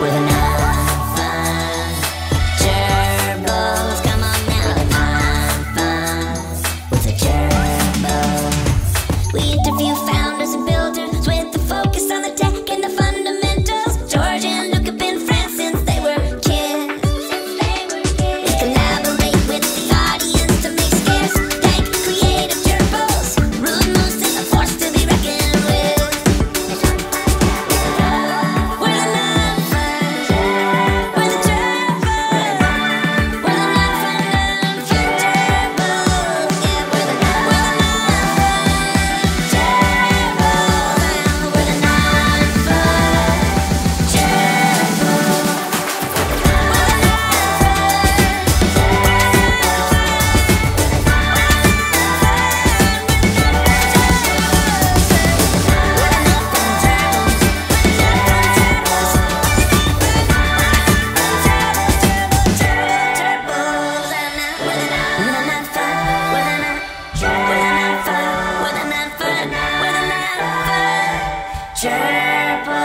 with enough fun. Gerbils, come on now, with enough fun, with the gerbils. We interview founders and builders with the focus on the tech and the fundamentals. George and Luke have been friends since they were kids. We collaborate with the audience to make scarce tech creative gerbils, rude moves and a force to be reckoned with. We're the not fun, we're the gerbils, we're the not fun, gerbils. Yeah, we're the not fun. Gerbils, we're the not fun. Gerbils, we're the not fun. Gerbils.